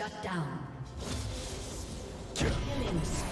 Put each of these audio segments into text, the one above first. Shut down. Killing spree.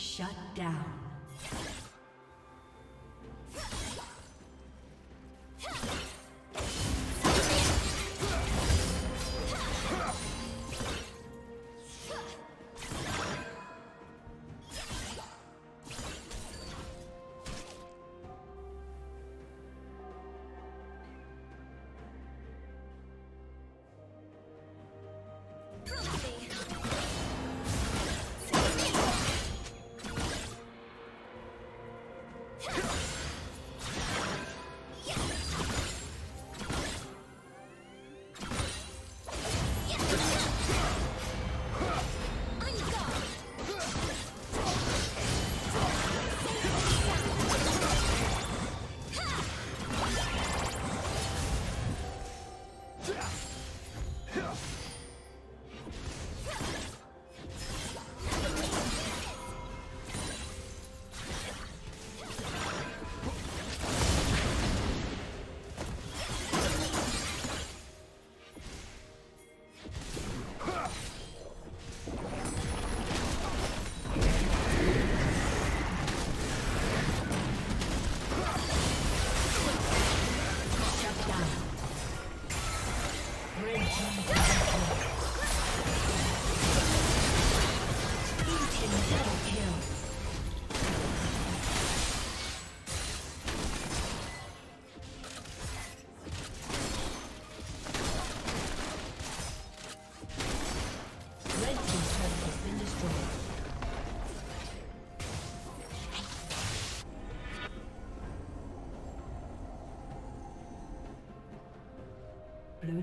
Shut down. Blue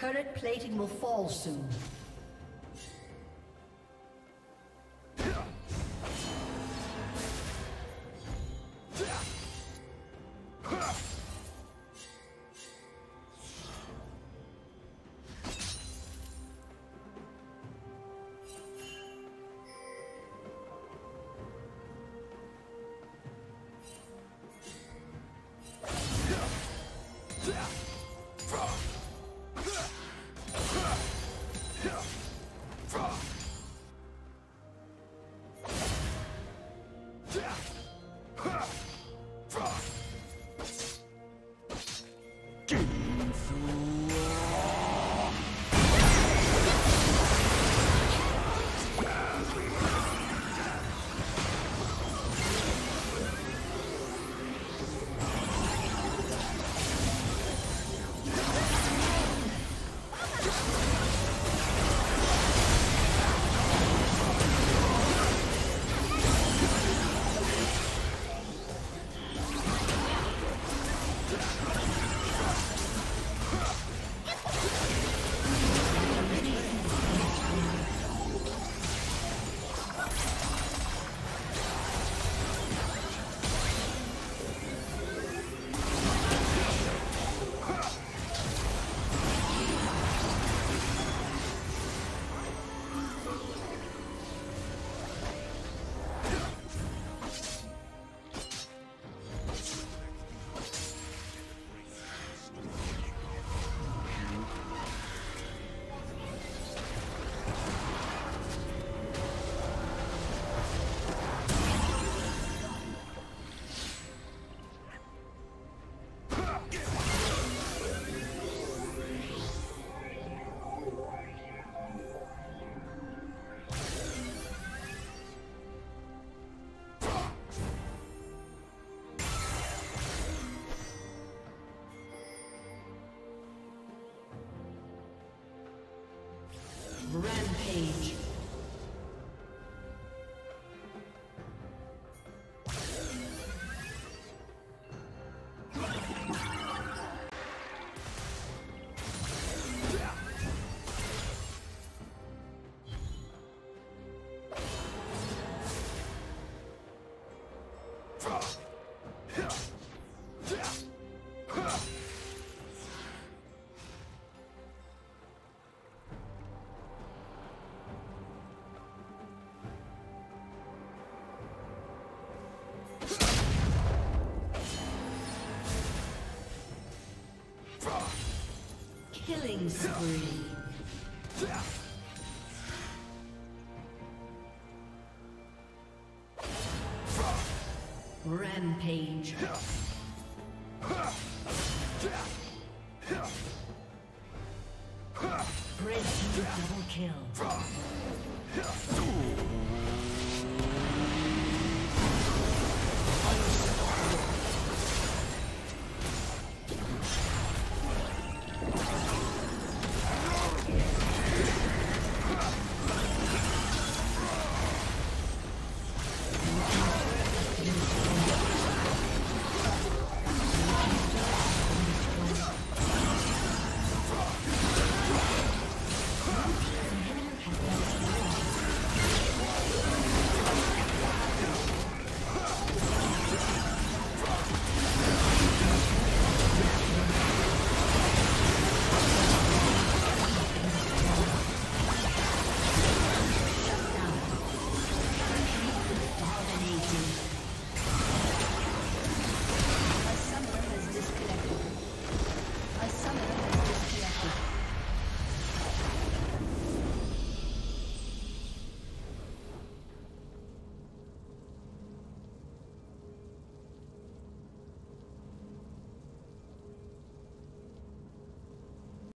Turret plating will fall soon. Rampage. Killing spree. Rampage. Red team double kill.